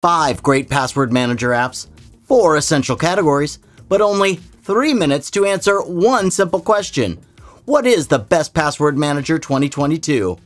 5 great password manager apps, 4 essential categories, but only 3 minutes to answer one simple question. What is the best password manager 2022?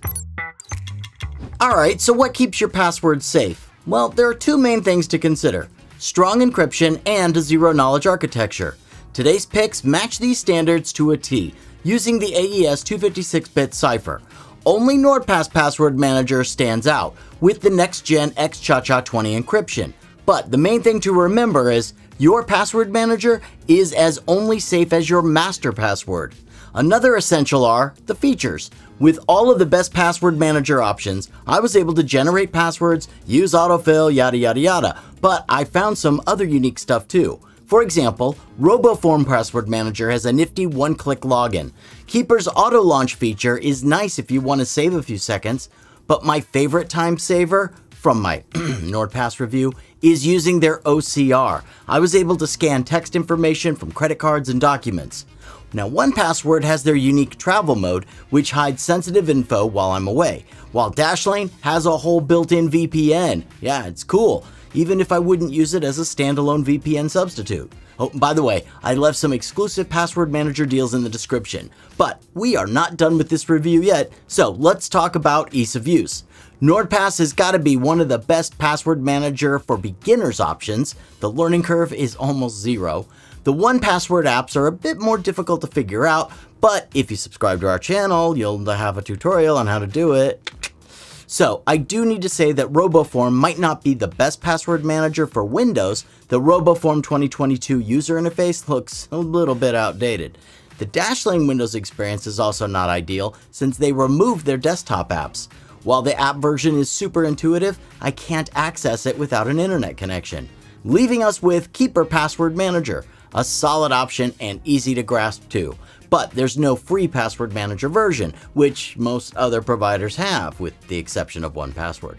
Alright, so what keeps your passwords safe? Well, there are 2 main things to consider: strong encryption and a zero-knowledge architecture. Today's picks match these standards to a T, using the AES 256-bit cipher. Only NordPass Password Manager stands out with the next-gen XChaCha20 encryption. But the main thing to remember is your password manager is as only safe as your master password. Another essential are the features. With all of the best password manager options, I was able to generate passwords, use autofill, yada yada yada, but I found some other unique stuff too. For example, RoboForm Password Manager has a nifty one-click login. Keeper's auto-launch feature is nice if you want to save a few seconds, but my favorite time saver from my NordPass review is using their OCR. I was able to scan text information from credit cards and documents. Now, 1Password has their unique travel mode, which hides sensitive info while I'm away, while Dashlane has a whole built-in VPN. Yeah, it's cool, even if I wouldn't use it as a standalone VPN substitute. Oh, by the way, I left some exclusive password manager deals in the description. But we are not done with this review yet, so let's talk about ease of use. NordPass has got to be one of the best password manager for beginners options. The learning curve is almost zero. The 1Password apps are a bit more difficult to figure out, but if you subscribe to our channel, you'll have a tutorial on how to do it. So I do need to say that RoboForm might not be the best password manager for Windows. The RoboForm 2022 user interface looks a little bit outdated. The Dashlane Windows experience is also not ideal since they removed their desktop apps. While the app version is super intuitive, I can't access it without an internet connection. Leaving us with Keeper Password Manager, a solid option and easy to grasp too. But there's no free password manager version, which most other providers have, with the exception of 1Password.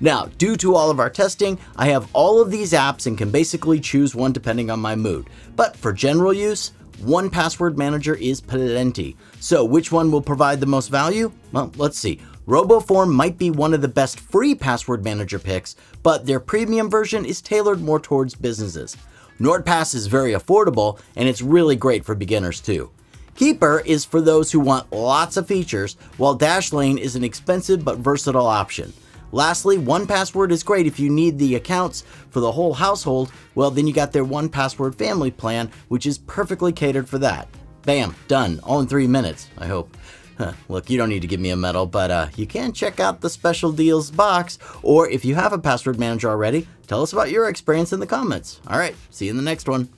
Now, due to all of our testing, I have all of these apps and can basically choose one depending on my mood. But for general use, 1Password Manager is plenty. So which one will provide the most value? Well, let's see. RoboForm might be one of the best free password manager picks, but their premium version is tailored more towards businesses. NordPass is very affordable, and it's really great for beginners too. Keeper is for those who want lots of features, while Dashlane is an expensive but versatile option. Lastly, 1Password is great if you need the accounts for the whole household. Well, then you got their 1Password family plan, which is perfectly catered for that. Bam, done, all in 3 minutes, I hope. Huh, look, you don't need to give me a medal, but you can check out the special deals box, or if you have a password manager already, tell us about your experience in the comments. All right, see you in the next one.